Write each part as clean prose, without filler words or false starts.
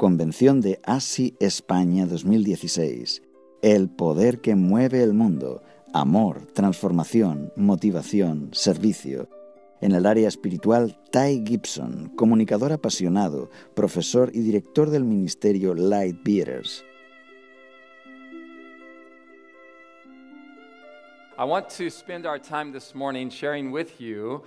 Convención de ASI España 2016. El poder que mueve el mundo. Amor, transformación, motivación, servicio. En el área espiritual, Ty Gibson, comunicador apasionado, profesor y director del ministerio Lightbeaters. I want to spend our time this morning sharing with you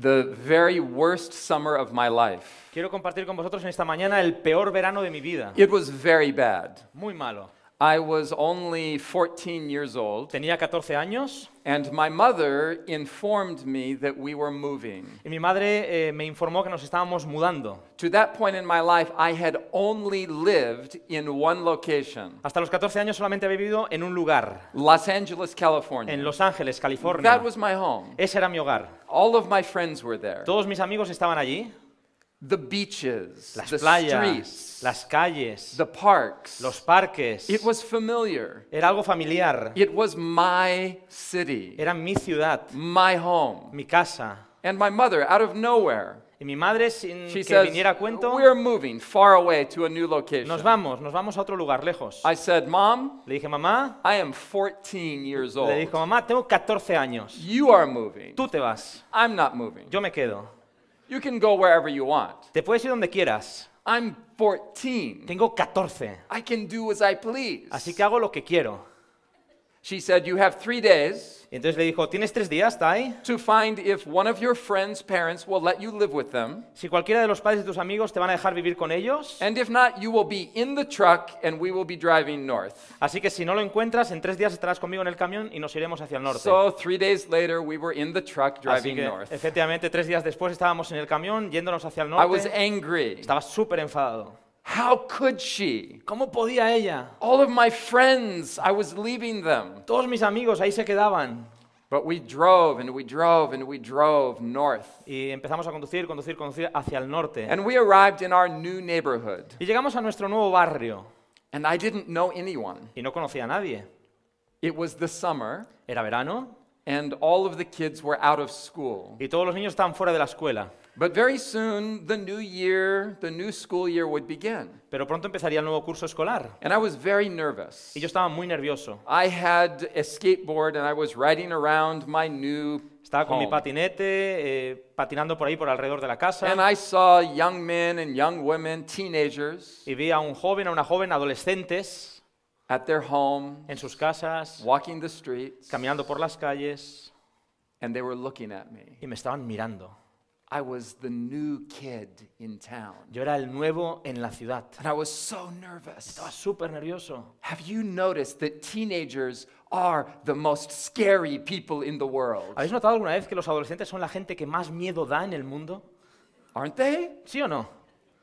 the very worst summer of my life. Quiero compartir con vosotros en esta mañana el peor verano de mi vida. It was very bad. Muy malo. I was only 14 years old. Tenía 14 años. And my mother informed me that we were moving. Y mi madre me informó que nos estábamos mudando. To that point in my life, I had only lived in one location. Hasta los 14 años solamente había vivido en un lugar. Los Angeles, California. En Los Ángeles, California. That was my home. Ese era mi hogar. All of my friends were there. Todos mis amigos estaban allí. The beaches, las playas, streets, las calles, the parks, los parques. It was familiar. Era algo familiar. It was my city. Era mi ciudad. My home. Mi casa. And my mother, out of nowhere. Y mi madre, sin que viniera a cuento, we're moving far away to a new location. Nos vamos a otro lugar lejos. I said, Mom, le dije, mamá, I am 14 years old. Le dijo, mamá, tengo 14 años. You are moving. Tú te vas. I'm not moving. Yo me quedo. You can go wherever you want. Te puedes ir donde quieras. I'm 14. Tengo 14. I can do as I please. Así que hago lo que quiero. She said, you have 3 days. Y entonces le dijo, tienes 3 días, Ty, to find if one of your friends' parents will let you live with them. Si cualquiera de los padres de tus amigos te van a dejar vivir con ellos. And if not, you will be in the truck and we will be driving north. Así que si no lo encuentras, en 3 días estarás conmigo en el camión y nos iremos hacia el norte. So 3 days later, we were in the truck driving north. Efectivamente, 3 días después estábamos en el camión yéndonos hacia el norte. I was angry. Estaba súper enfadado. How could she? ¿Cómo podía ella? All of my friends, I was leaving them. Todos mis amigos ahí se quedaban. But we drove and we drove and we drove north. Y empezamos a conducir hacia el norte. And we arrived in our new neighborhood. Y llegamos a nuestro nuevo barrio. And I didn't know anyone. Y no conocía a nadie. It was the summer. Era verano. And all of the kids were out of school. Y todos los niños estaban fuera de la escuela. But very soon, the new year, the new school year would begin. Pero pronto empezaría el nuevo curso escolar. And I was very nervous. Y yo estaba muy nervioso. I had a skateboard and I was riding around my new Estaba con mi patinete, patinando por ahí por alrededor de la casa. And I saw young men and young women, teenagers. Y vi a un joven, a una joven, adolescentes. At their home. En sus casas. Walking the streets. Caminando por las calles. And they were looking at me. Y me estaban mirando. I was the new kid in town. Yo era el nuevo en la ciudad. And I was so nervous. Estaba súper nervioso. Have you noticed that teenagers are the most scary people in the world? ¿Habéis notado alguna vez que los adolescentes son la gente que más miedo da en el mundo? Aren't they? ¿Sí o no?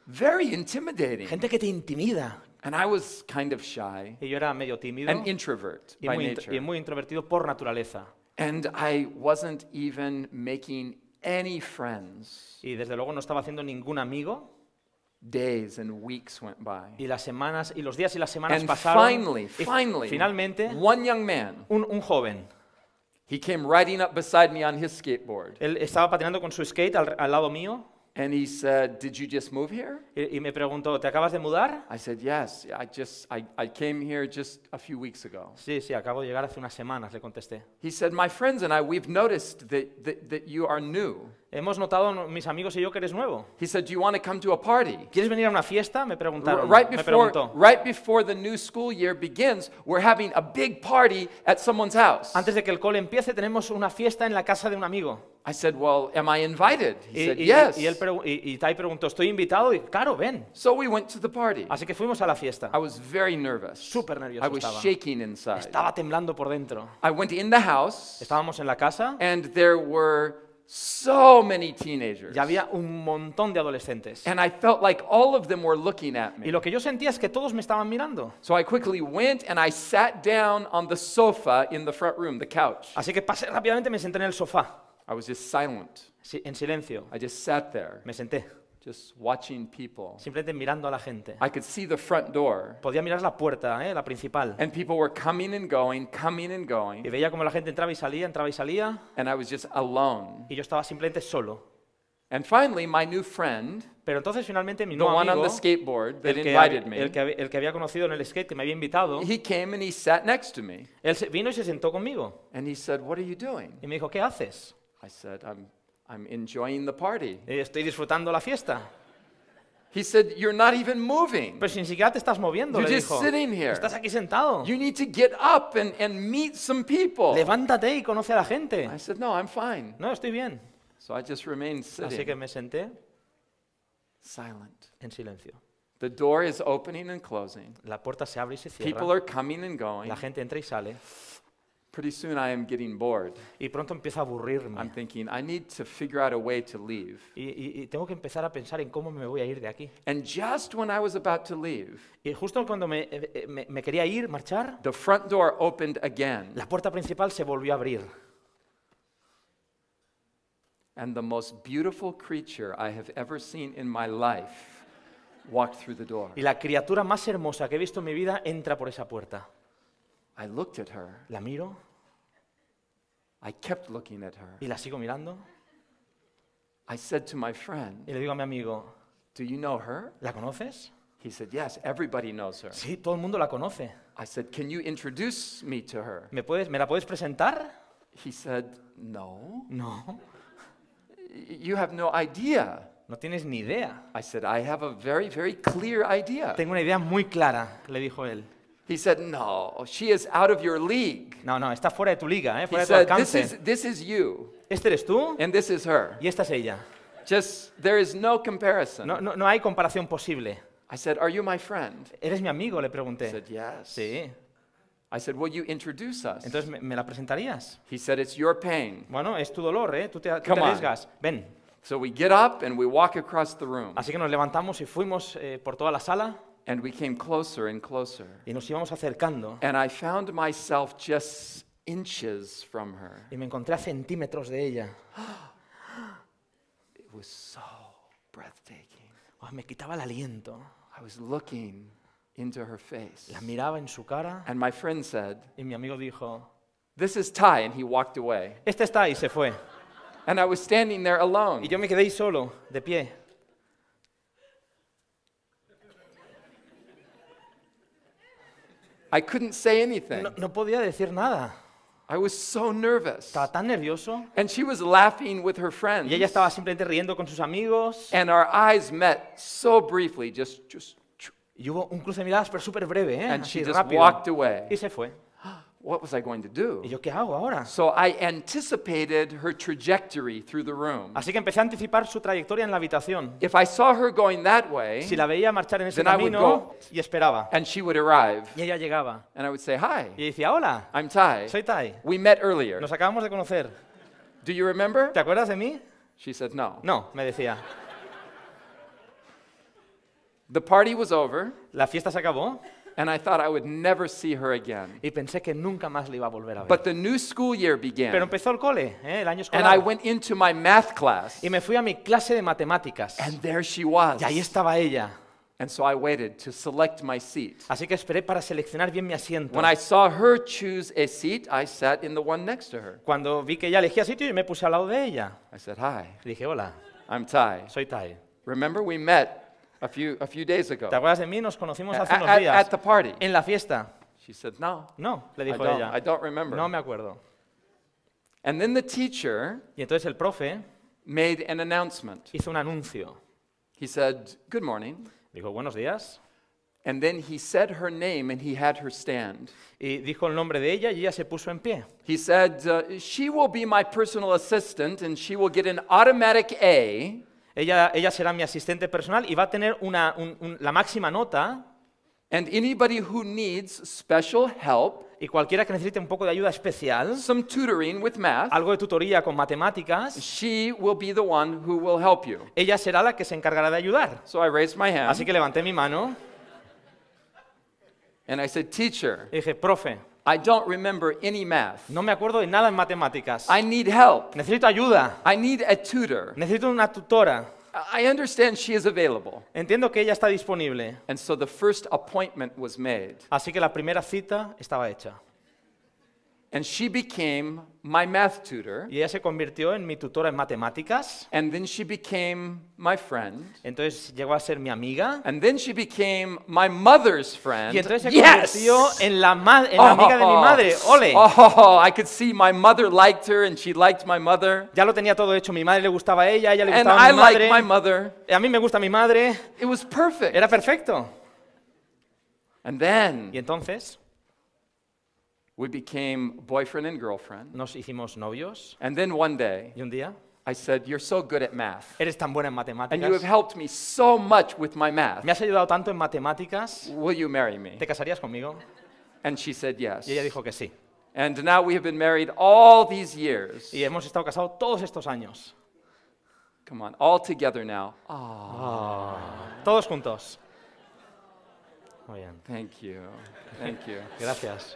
Very intimidating. Gente que te intimida. And I was kind of shy. Y yo era medio tímido. An introvert by nature. Y muy introvertido por naturaleza. And I wasn't even making any friends. Y desde luego no estaba haciendo ningún amigo. Days and weeks went by. Y las semanas y los días y las semanas pasaron. Finalmente, one young man, un joven, he came riding up beside me on his skateboard. Él estaba patinando con su skate al lado mío. And he said, "Did you just move here?" Y me preguntó, ¿te acabas de mudar? I said, "Yes, I came here just a few weeks ago." Sí, acabo de llegar hace unas semanas, le contesté. He said, "My friends and I, we've noticed that you are new." Hemos notado, mis amigos y yo, que eres nuevo. He said, "Do you want to come to a party?" ¿Quieres venir a una fiesta? Me preguntaron. Right before the new school year begins, we're having a big party at someone's house. Antes de que el cole empiece, tenemos una fiesta en la casa de un amigo. I said, well, am I invited? He said, yes. Y Ty preguntó, ¿estoy invitado? Y claro, ven. So we went to the party. Así que fuimos a la fiesta. I was very nervous. Súper nervioso estaba. I was shaking inside. Estaba temblando por dentro. I went in the house. Estábamos en la casa. And there were so many teenagers. Y había un montón de adolescentes. And I felt like all of them were looking at me. Y lo que yo sentía es que todos me estaban mirando. So I quickly went and I sat down on the sofa in the front room, the couch. Así que pasé rápidamente, me senté en el sofá. I was just silent. En silencio. I just sat there. Me senté. Just watching people. Simplemente mirando a la gente. I could see the front door. Podía mirar la puerta, la principal. And people were coming and going, coming and going. Y veía como la gente entraba y salía. And I was just alone. Y yo estaba simplemente solo. And finally, my new friend Pero entonces finalmente mi nuevo amigo, el que había conocido en el skate, que me había invitado, él vino y se sentó conmigo. Y me dijo, ¿qué haces? Estoy disfrutando la fiesta. He said, "You're not even moving. Pero ni siquiera te estás moviendo." You're just sitting here. Estás aquí sentado. You need to get up and meet some people. Levántate y conoce a la gente. I said, "No, I'm fine." No, estoy bien. So I just remained sitting. Así que me senté. Silent. En silencio. The door is opening and closing. La puerta se abre y se cierra. People are coming and going. La gente entra y sale. Pretty soon I am getting bored. Y pronto empiezo a aburrirme. I'm thinking I need to figure out a way to leave. Y tengo que empezar a pensar en cómo me voy a ir de aquí. And just when I was about to leave, y justo cuando me quería ir, marchar, the front door opened again. La puerta principal se volvió a abrir. And the most beautiful creature I have ever seen in my life walked through the door. Y la criatura más hermosa que he visto en mi vida entra por esa puerta. I looked at her. La miro. I kept looking at her. Y la sigo mirando. I said to my friend. Y le digo a mi amigo. Do you know her? ¿La conoces? He said, yes, everybody knows her. Sí, todo el mundo la conoce. I said, can you introduce me to her? ¿Me la puedes presentar? He said, no. No. You have no idea. No tienes ni idea. I said, I have a very, very clear idea. Tengo una idea muy clara, le dijo él. He said, no, she is out of your league. No, no, está fuera de tu liga, fuera de tu alcance. This is you. Este eres tú. And this is her. Y esta es ella. Just, there is no comparison. No hay comparación posible. I said, are you my friend? ¿Eres mi amigo? Le pregunté. He said, yes. Sí. I said, will you introduce us? Entonces, ¿me la presentarías? He said, it's your pain. Bueno, es tu dolor, ¿eh? Tú te arriesgas. Ven. So we get up and we walk across the room. Así que nos levantamos y fuimos por toda la sala. And we came closer and closer. Y nos íbamos acercando. And I found myself just inches from her. Y me encontré a centímetros de ella. It was so breathtaking. Oh, me quitaba el aliento. I was looking into her face. La miraba en su cara. And my friend said, y mi amigo dijo, "This is Ty," and he walked away. Este es Ty, y se fue. And I was standing there alone. Y yo me quedé ahí solo, de pie. I couldn't say anything. No podía decir nada. I was so nervous. Estaba tan nervioso. And she was laughing with her friends. Y ella estaba simplemente riendo con sus amigos. And our eyes met so briefly, just. Y hubo un cruce de miradas, pero súper breve, And así she rápido. Walked away. Y se fue. What was I going to do? ¿Y yo qué hago ahora? So I anticipated her trajectory through the room. Así que empecé a anticipar su trayectoria en la habitación. If I saw her going that way, si la veía marchar en ese camino, y esperaba. And she would arrive. Y ella llegaba. And I would say hi. Y decía, hola. I'm Ty. Soy Ty. We met earlier. Nos acabamos de conocer. Do you remember? ¿Te acuerdas de mí? She said no. No, me decía. The party was over. La fiesta se acabó. And I thought I would never see her again. Y pensé que nunca más le iba a volver a ver. But the new school year began. Pero empezó el cole, el año escolar. And I went into my math class. Y me fui a mi clase de matemáticas. And there she was. Y ahí estaba ella. And so I waited to select my seat. Así que esperé para seleccionar bien mi asiento. When I saw her choose a seat, I sat in the one next to her. Cuando vi que ella elegía sitio, yo me puse al lado de ella. I said hi. Le dije hola. I'm Ty. Soy Ty. Remember we met a few days ago. ¿Te acuerdas de mí? Nos conocimos hace unos días. At the party. En la fiesta. She said no. No, le dijo ella. I don't remember. No me acuerdo. And then the teacher. Y entonces el profe. Made an announcement. Hizo un anuncio. He said, "Good morning." Dijo buenos días. And then he said her name and he had her stand. Y dijo el nombre de ella y ella se puso en pie. He said, "She will be my personal assistant and she will get an automatic A." Ella será mi asistente personal y va a tener la máxima nota. And anybody who needs special help, y cualquiera que necesite un poco de ayuda especial, some tutoring with math, algo de tutoría con matemáticas, she will be the one who will help you. Ella será la que se encargará de ayudar. So I raised my hand, así que levanté mi mano. And I said, "Teacher," y dije, profe, I don't remember any math. No me acuerdo de nada en matemáticas. I need help. Necesito ayuda. I need a tutor. Necesito una tutora. I understand she is available. Entiendo que ella está disponible. And so the first appointment was made. Así que la primera cita estaba hecha. And she became my math tutor. Y ella se convirtió en mi tutora en matemáticas. And then she became my friend. Entonces llegó a ser mi amiga. And then she became my mother's friend. Y entonces se convirtió en la amiga de mi madre. Ole. I could see my mother liked her and she liked my mother. Ya lo tenía todo hecho. Mi madre le gustaba a ella, ella le gustaba a mi madre. And I liked my mother. A mí me gusta mi madre. It was perfect. Era perfecto. And then. Y entonces. We became boyfriend and girlfriend. Nos hicimos novios. And then one day, y un día, I said, "You're so good at math. Eres tan buena en matemáticas. And you have helped me so much with my math. Me has ayudado tanto en matemáticas. Will you marry me? ¿Te casarías conmigo?" And she said yes. Y ella dijo que sí. And now we have been married all these years. Y hemos estado casados todos estos años. Come on, all together now. Aww. Todos juntos. Muy bien. Thank you. Thank you. Gracias.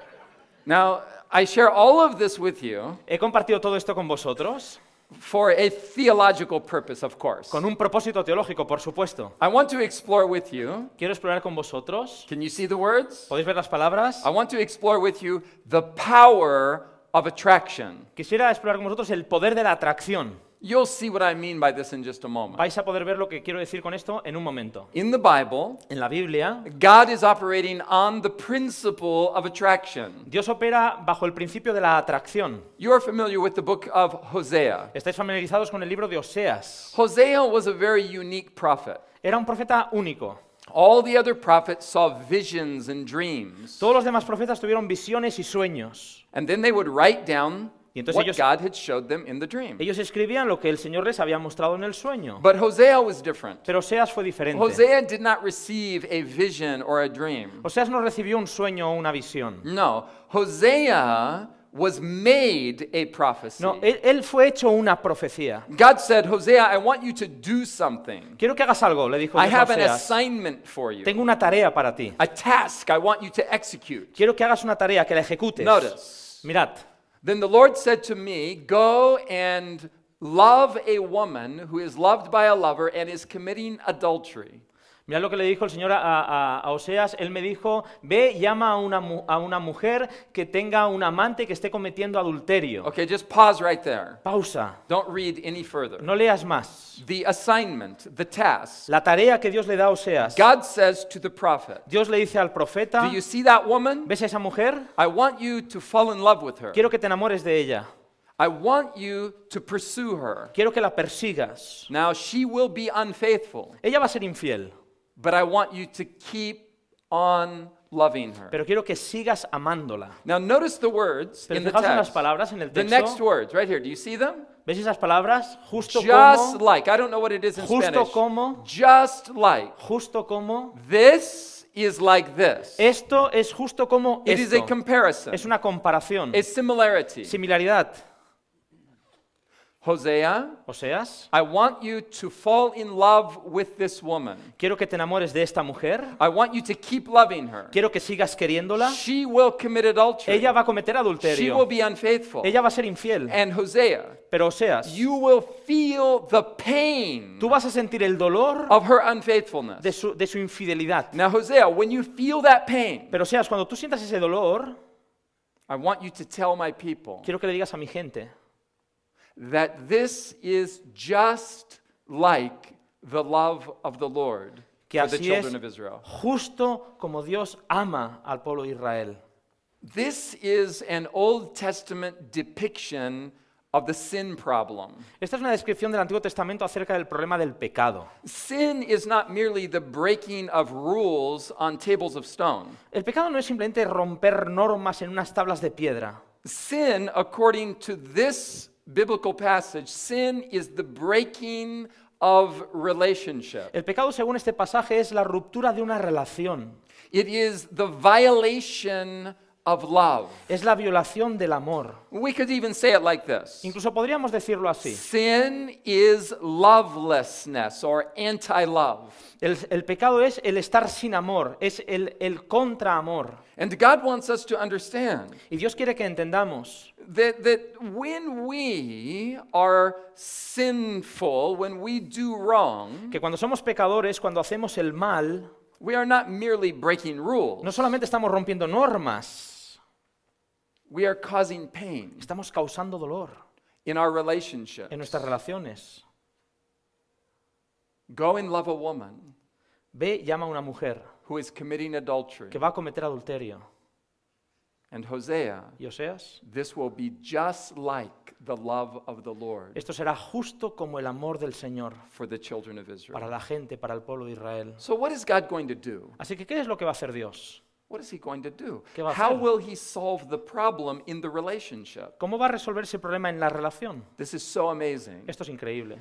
Now, I share all of this with you. He compartido todo esto con vosotros. For a theological purpose, of course. Con un propósito teológico, por supuesto. I want to explore with you. Quiero explorar con vosotros. Can you see the words? ¿Podéis ver las palabras? I want to explore with you the power of attraction. Quisiera explorar con vosotros el poder de la atracción. You'll see what I mean by this in just a moment. Vais a poder ver lo que quiero decir con esto en un momento. In the Bible, en la Biblia, God is operating on the principle of attraction. Dios opera bajo el principio de la atracción. You're familiar with the book of Hosea. Estáis familiarizados con el libro de Oseas. Hosea was a very unique prophet. Era un profeta único. All the other prophets saw visions and dreams. Todos los demás profetas tuvieron visiones y sueños. And then they would write down what God had showed them in the dream. Ellos escribían lo que el Señor les había mostrado en el sueño. But Hosea was different. Pero Oseas fue diferente. Hosea did not receive a vision or a dream. Oseas no recibió un sueño o una visión. No, Hosea was made a prophecy. No, él fue hecho una profecía. God said, "Hosea, I want you to do something. Quiero que hagas algo", le dijo Dios a Oseas. "I have an assignment for you. Tengo una tarea para ti. A task I want you to execute. Quiero que hagas una tarea, que la ejecutes." Notice. Mirad. Then the Lord said to me, "Go and love a woman who is loved by a lover and is committing adultery." Mirad lo que le dijo el Señor a Oseas. Él me dijo, ve, llama a una mujer que tenga un amante que esté cometiendo adulterio. Okay, just pause right there. Pausa. Don't read any further. No leas más. The assignment, the task. La tarea que Dios le da a Oseas. God says to the prophet. Dios le dice al profeta. Do you see that woman? ¿Ves a esa mujer? I want you to fall in love with her. Quiero que te enamores de ella. I want you to pursue her. Quiero que la persigas. Now she will be unfaithful. Ella va a ser infiel. But I want you to keep on loving her. Pero quiero que sigas amándola. Now notice the words in the text. The next words right here. Do you see them? ¿Ves esas palabras? Justo como. I don't know what it is in Spanish. Justo como. Just like. Justo como. This is like this. Esto es justo como esto. It is a comparison. Es una comparación. A similarity. Similaridad. Hosea, Oseas, I want you to fall in love with this woman. Quiero que te enamores de esta mujer. I want you to keep loving her. Quiero que sigas queriéndola. She will commit adultery. Ella va a cometer adulterio. She will be unfaithful. Ella va a ser infiel. And Hosea, pero Oseas, you will feel the pain. Tú vas a sentir el dolor of her unfaithfulness. De su infidelidad. Now Hosea, when you feel that pain, pero Oseas, cuando tú sientas ese dolor, I want you to tell my people. Quiero que le digas a mi gente. That this is just like the love of the Lord for the children of Israel. Justo como Dios ama al pueblo de Israel. This is an Old Testament depiction of the sin problem. Esta es una descripción del Antiguo Testamento acerca del problema del pecado. Sin is not merely the breaking of rules on tables of stone. El pecado no es simplemente romper normas en unas tablas de piedra. Sin, according to this biblical passage, sin is the breaking of relationship. El pecado, según este pasaje, es la ruptura de una relación. It is the violation of love. Es la violación del amor. We could even say it like this. Incluso podríamos decirlo así. Sin is lovelessness or anti-love. El pecado es el estar sin amor, es el contra-amor. And God wants us to understand. Y Dios quiere que entendamos. That when we are sinful, when we do wrong, que cuando somos pecadores, cuando hacemos el mal, we are not merely breaking rules. No solamente estamos rompiendo normas. We are causing pain. Estamos causando dolor. In our relationships. En nuestras relaciones. Go and love a woman. Ve, llama a una mujer. Who is committing adultery. Que va a cometer adulterio. And Hosea. Y Oseas. This will be just like the love of the Lord. Esto será justo como el amor del Señor. For the children of Israel. Para la gente, para el pueblo de Israel. So what is God going to do? Así que ¿qué es lo que va a hacer Dios? What is he going to do? How will he solve the problem in the relationship? ¿Cómo va a resolver ese problema en la relación? This is so amazing. Esto es increíble.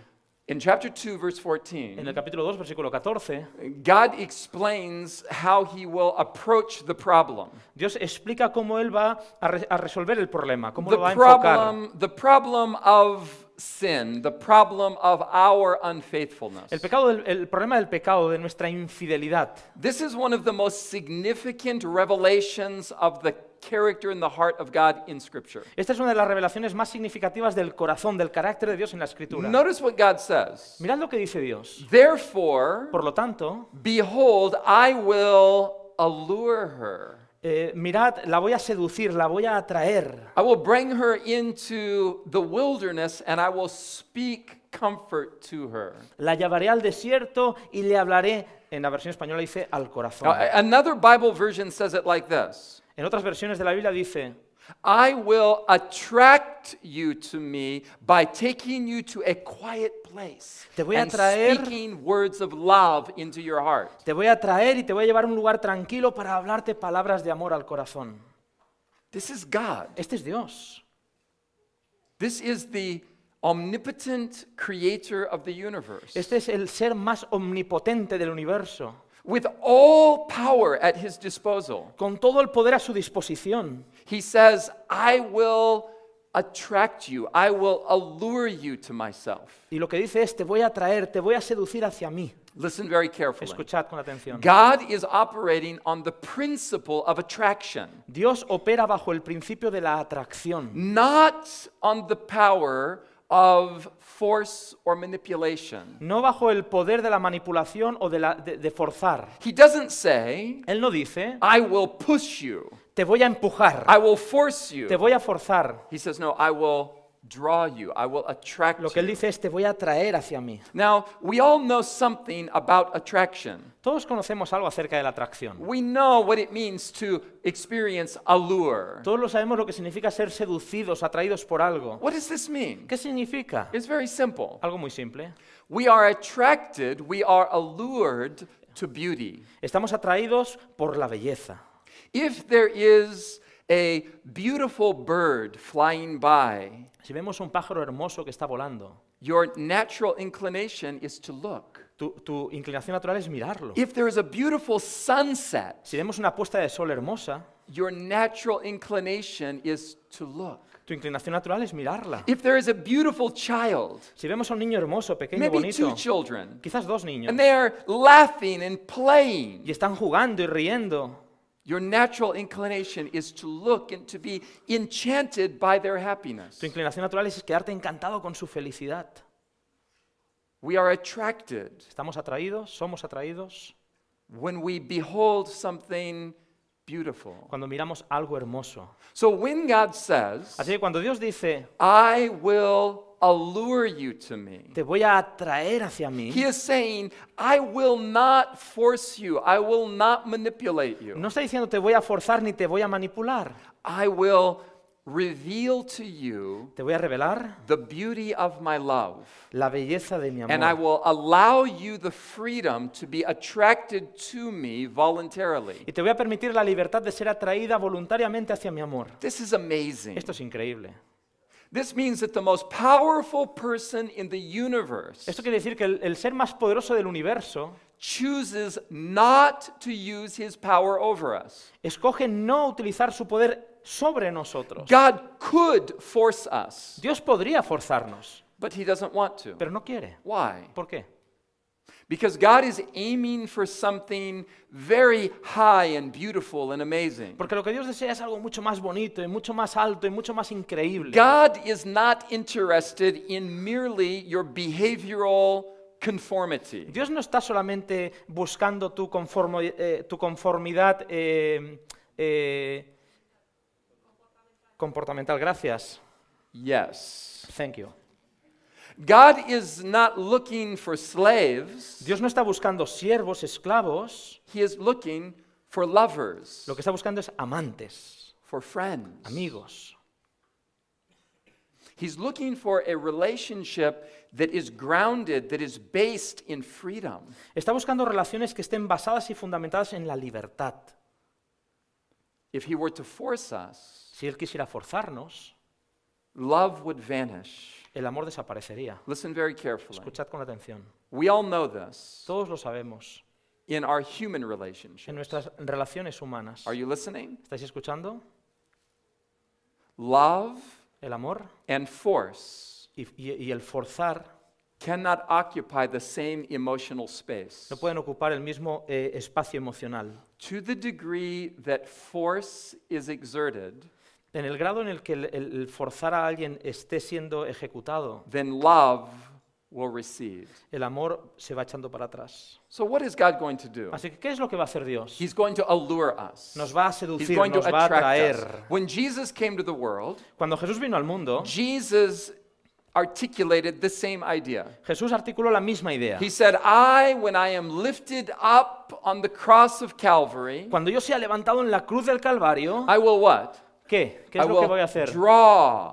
In chapter 2, verse 14, en el capítulo 2, versículo 14, God explains how he will approach the problem. Dios explica cómo él va a resolver el problema, cómo lo va a enfocar. The problem of sin, the problem of our unfaithfulness. El problema del pecado, de nuestra infidelidad. This is one of the most significant revelations of the character and the heart of God in Scripture. Esta es una de las revelaciones más significativas del corazón, del carácter de Dios en la Escritura. Notice what God says. Mirad lo que dice Dios. Therefore, por lo tanto, behold, I will allure her. Mirad, la voy a seducir, la voy a atraer. I will bring her into the wilderness and I will speak comfort to her. La llevaré al desierto y le hablaré, en la versión española dice, al corazón. Another Bible version says it like this. En otras versiones de la Biblia dice, I will attract you to me by taking you to a quiet place. Te voy a atraer, and speaking words of love into your heart. Te voy a atraer y te voy a llevar a un lugar tranquilo para hablarte palabras de amor al corazón. This is God. Este es Dios. This is the omnipotent creator of the universe. Este es el ser más omnipotente del universo. With all power at his disposal. Con todo el poder a su disposición. He says, I will attract you, I will allure you to myself. Y lo que dice es, te voy a atraer, te voy a seducir hacia mí. Listen very carefully. Escuchad con atención. God is operating on the principle of attraction. Dios opera bajo el principio de la atracción. Not on the power of force or manipulation. No bajo el poder de la manipulación o de forzar. He doesn't say, él no dice, I will push you. Te voy a empujar. I will force you. Te voy a forzar. He says, no, I will draw you. I will attract you. Lo que él dice es, te voy a atraer hacia mí. Now, we all know something about attraction. Todos conocemos algo acerca de la atracción. We know what it means to experience allure. Todos lo sabemos lo que significa ser seducidos, atraídos por algo. What does this mean? ¿Qué significa? It's very simple. Algo muy simple. We are attracted, we are allured to beauty. Estamos atraídos por la belleza. If there is a beautiful bird flying by, si vemos un pájaro hermoso que está volando, your natural inclination is to look. Tu inclinación natural es mirarlo. If there is a beautiful sunset, si vemos una puesta de sol hermosa, your natural inclination is to look. Tu inclinación natural es mirarla. If there is a beautiful child, si vemos a un niño hermoso, pequeño, maybe bonito, 2 children, quizás 2 niños, and they are laughing and playing, y están jugando y riendo. Your natural inclination is to look and to be enchanted by their happiness. Tu inclinación natural es quedarte encantado con su felicidad. We are attracted. Estamos atraídos, somos atraídos. When we behold something beautiful. Cuando miramos algo hermoso. So when God says, así que cuando Dios dice, I will allure you to me. Te voy a atraer hacia mí. He is saying, I will not force you. I will not manipulate you. No está diciendo te voy a forzar ni te voy a manipular. I will reveal to you. Te voy a revelar the beauty of my love. La belleza de mi amor. And I will allow you the freedom to be attracted to me voluntarily. Y te voy a permitir la libertad de ser atraída voluntariamente hacia mi amor. This is amazing. Esto es increíble. This means that the most powerful person in the universe. Esto quiere decir que el ser más poderoso del universo chooses not to use his power over us. Escoge no utilizar su poder sobre nosotros. God could force us. Dios podría forzarnos. But he doesn't want to. Pero no quiere. Why? ¿Por qué? Because God is aiming for something very high and beautiful and amazing. Porque lo que Dios desea es algo mucho más bonito y mucho más alto y mucho más increíble. God is not interested in merely your behavioral conformity. Dios no está solamente buscando tu conformidad comportamental. Gracias. Yes. Thank you. God is not looking for slaves. Dios no está buscando siervos, esclavos. He is looking for lovers. Lo que está buscando es amantes. For friends. Amigos. He's looking for a relationship that is grounded, that is based in freedom. Está buscando relaciones que estén basadas y fundamentadas en la libertad. If he were to force us, si él quisiera forzarnos, love would vanish. El amor desaparecería. Listen very carefully. Escuchad con atención. We all know this. Todos lo sabemos. In our human relationships. En nuestras relaciones humanas. Are you listening? ¿Estáis escuchando? Love, el amor, and force, y el forzar, cannot occupy the same emotional space. No pueden ocupar el mismo espacio emocional. To the degree that force is exerted, en el grado en el que el forzar a alguien esté siendo ejecutado, then love will recede. El amor se va echando para atrás. So what is God going to do? Así que ¿qué es lo que va a hacer Dios? He's going to allure us. Nos va a seducir, nos va a atraer. When Jesus came to the world, cuando Jesús vino al mundo, Jesus articulated the same idea. Jesús articuló la misma idea. He said, I, when I am lifted up on the cross of Calvary, cuando yo sea levantado en la cruz del Calvario, I will what? ¿Qué? ¿Qué es lo que voy a hacer?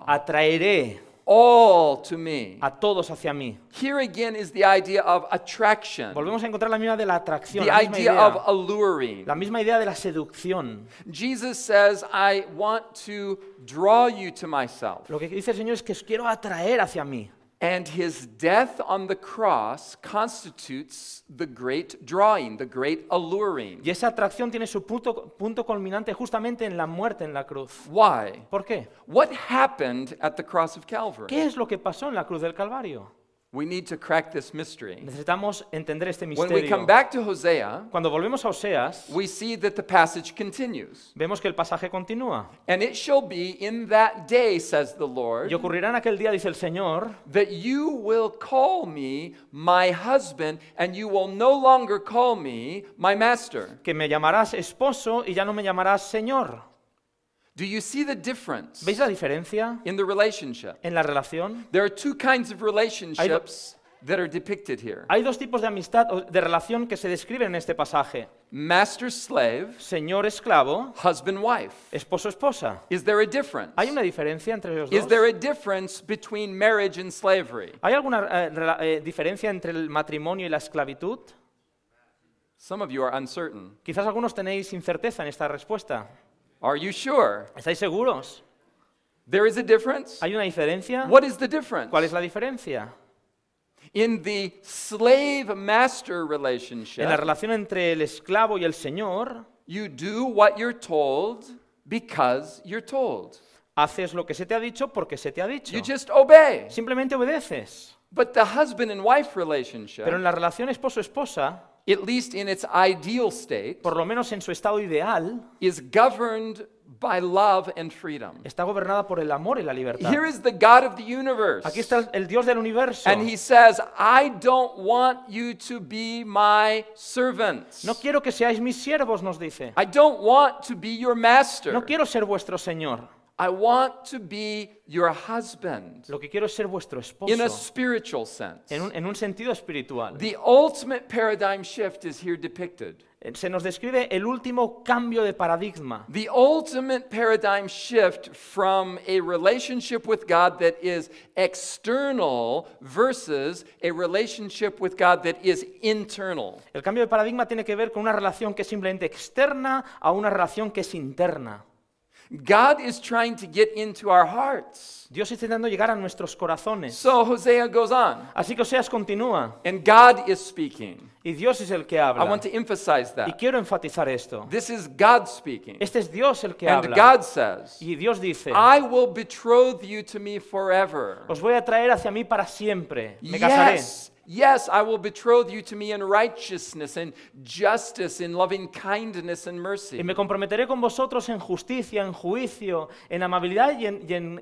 Atraeré all to me. A todos hacia mí. Here again is the idea of attraction. Volvemos a encontrar la misma de la atracción, la misma idea of alluring. La misma idea de la seducción. Jesus says, I want to draw you to myself. Lo que dice el Señor es que os quiero atraer hacia mí. And his death on the cross constitutes the great drawing, the great alluring. Y esa atracción tiene su punto culminante justamente en la muerte en la cruz. Why? ¿Por qué? What happened at the cross of Calvary? ¿Qué es lo que pasó en la cruz del Calvario? We need to crack this mystery. Necesitamos entender este misterio. When we come back to Hosea, cuando volvemos a Oseas, we see that the passage continues. Vemos que el pasaje continúa. And it shall be in that day, says the Lord. Y ocurrirá en aquel día, dice el Señor, that you will call me my husband, and you will no longer call me my master. Que me llamarás esposo y ya no me llamarás señor. Do you see the difference? ¿Veis la diferencia? In the relationship. En la relación. There are two kinds of relationships that are depicted here. Hay dos tipos de amistad o de relación que se describen en este pasaje. Master slave, señor esclavo, husband wife, esposo esposa. Is there a difference? ¿Hay una diferencia entre los dos? Is there a difference between marriage and slavery? ¿Hay alguna diferencia entre el matrimonio y la esclavitud? Some of you are uncertain. Quizás algunos tenéis incerteza en esta respuesta. Are you sure? ¿Estáis seguros? There is a difference? ¿Hay una diferencia? What is the difference? ¿Cuál es la diferencia? In the slave-master relationship, en la relación entre el esclavo y el señor, you do what you're told because you're told. Haces lo que se te ha dicho porque se te ha dicho. You just obey. Simplemente obedeces. But the husband and wife relationship, pero en la relación esposo-esposa, at least in its ideal state, por lo menos en su estado ideal, is governed by love and freedom. Está gobernada por el amor y la libertad. Here is the God of the universe. Aquí está el Dios del universo. And he says, I don't want you to be my servants. No quiero que seáis mis siervos, nos dice. I don't want to be your master. No quiero ser vuestro señor. I want to be your husband. Lo que quiero es ser vuestro esposo. In a spiritual sense. En un sentido espiritual. The ultimate paradigm shift is here depicted. Se nos describe el último cambio de paradigma. The ultimate paradigm shift from a relationship with God that is external versus a relationship with God that is internal. El cambio de paradigma tiene que ver con una relación que es simplemente externa a una relación que es interna. God is trying to get into our hearts. Dios está intentando llegar a nuestros corazones. So Hosea goes on. Así que Oseas continúa. And God is speaking. Y Dios es el que habla. I want to emphasize that. Y quiero enfatizar esto. This is God speaking. Este es Dios el que habla. And God says, y Dios dice, I will betroth you to me forever. Os voy a traer hacia mí para siempre. Me casaré. Yes, I will betroth you to me in righteousness and justice, in loving kindness and mercy. Y me comprometeré con vosotros en justicia, en juicio, en amabilidad y en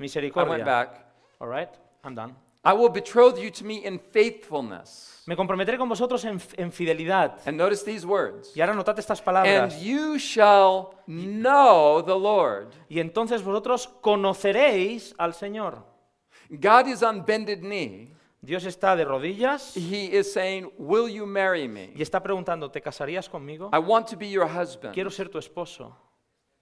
misericordia. I went back. All right, I'm done. I will betroth you to me in faithfulness. Me comprometeré con vosotros en fidelidad. And notice these words. Y ahora notad estas palabras. And you shall know the Lord. Y entonces vosotros conoceréis al Señor. God is on bended knee. Dios está de rodillas. He is saying, "Will you marry me?" Y está preguntando, ¿te casarías conmigo? I want to be your husband. Quiero ser tu esposo.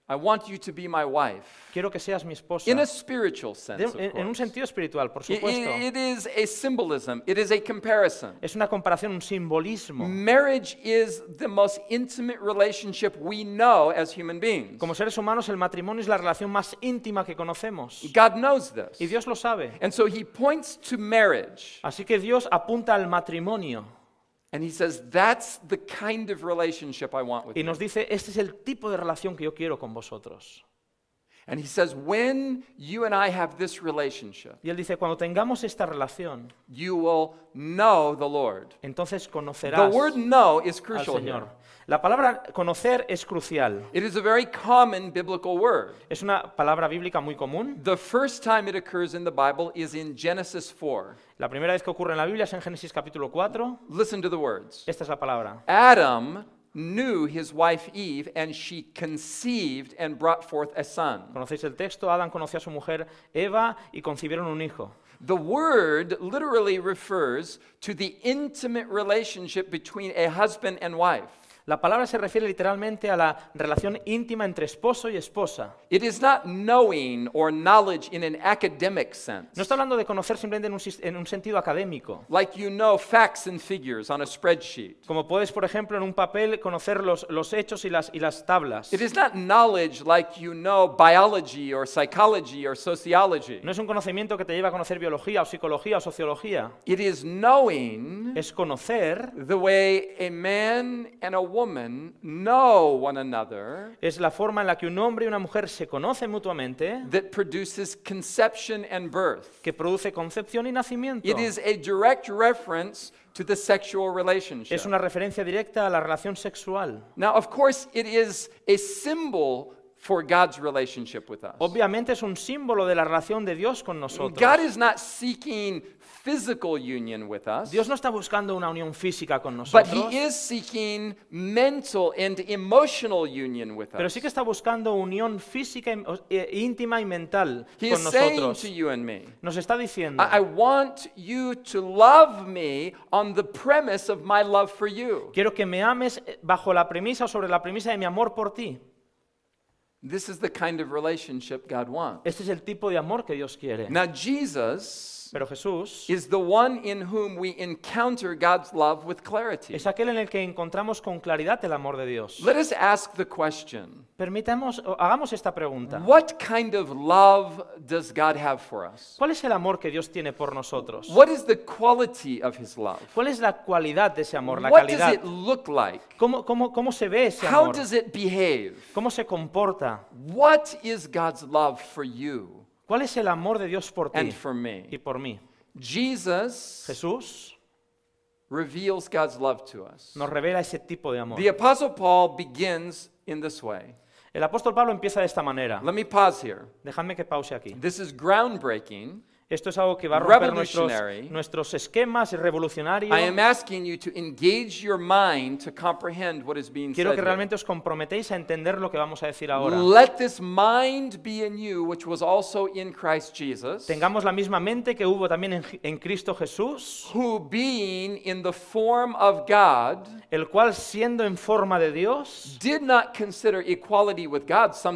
I want you to be my wife. Quiero que seas mi esposa. In a spiritual sense, of course. En un sentido espiritual, por supuesto. It is a symbolism. It is a comparison. Es una comparación, un simbolismo. Marriage is the most intimate relationship we know as human beings. Como seres humanos, el matrimonio es la relación más íntima que conocemos. God knows this. Y Dios lo sabe. And so he points to marriage. Así que Dios apunta al matrimonio. And he says, that's the kind of relationship I want with you. Y nos dice, este es el tipo de relación que yo quiero con vosotros. And he says, when you and I have this relationship, y él dice, cuando tengamos esta relación, you will know the Lord. Entonces conocerás. The word know is crucial al Señor. Here. La palabra conocer es crucial. It is a very common biblical word. Es una palabra bíblica muy común. The first time it occurs in the Bible is in Genesis 4. La primera vez que ocurre en la Biblia es en Génesis capítulo 4. Listen to the words. Esta es la palabra. Adam knew his wife Eve, and she conceived and brought forth a son. ¿Conocéis el texto? Adán conoció a su mujer Eva y concibieron un hijo. The word literally refers to the intimate relationship between a husband and wife. La palabra se refiere literalmente a la relación íntima entre esposo y esposa. It is not knowing or knowledge in an academic sense. No está hablando de conocer simplemente en un sentido académico. Like you know facts and figures on a spreadsheet. Como puedes, por ejemplo, en un papel conocer los hechos y las tablas. It is not knowledge like you know biology or psychology or sociology. No es un conocimiento que te lleva a conocer biología o psicología o sociología. It is knowing. Es conocer. The way a man and a woman know one another. Es la forma en la que un hombre y una mujer se conocen mutuamente. That produces conception and birth. Que produce concepción y nacimiento. It is a direct reference to the sexual relationship. Es una referencia directa a la relación sexual. Now, of course, it is a symbol for God's relationship with us. Obviamente es un símbolo de la relación de Dios con nosotros. God is not seeking physical union with us. Dios no está buscando una unión física con nosotros. But he is seeking mental and emotional union with us. Pero sí que está buscando unión física, íntima y mental con nosotros. He is saying to you and me. Nos está diciendo. I want you to love me on the premise of my love for you. Quiero que me ames bajo la premisa o sobre la premisa de mi amor por ti. This is the kind of relationship God wants. Este es el tipo de amor que Dios quiere. Now Jesus is the one in whom we encounter God's love with clarity. Es aquel en el que encontramos con claridad el amor de Dios. Let us ask the question. Hagamos esta pregunta. What kind of love does God have for us? ¿Cuál es el amor que Dios tiene por nosotros? What is the quality of his love? ¿Cuál es la cualidad de ese amor, la calidad? What does it look like? ¿Cómo se ve ese amor? How does it behave? ¿Cómo se comporta? What is God's love for you? ¿Cuál es el amor de Dios por ti y por mí? Jesús reveals God's love to us. Nos revela ese tipo de amor. The Apostle Paul begins in this way. El apóstol Pablo empieza de esta manera. Let me pause here. Dejadme que pause aquí. This is groundbreaking. Esto es algo que va a romper nuestros esquemas revolucionarios. Quiero que realmente os comprometáis a entender lo que vamos a decir ahora. Tengamos la misma mente que hubo también en Cristo Jesús, el cual siendo en forma de Dios, no consideró el ser igual a Dios algo a lo que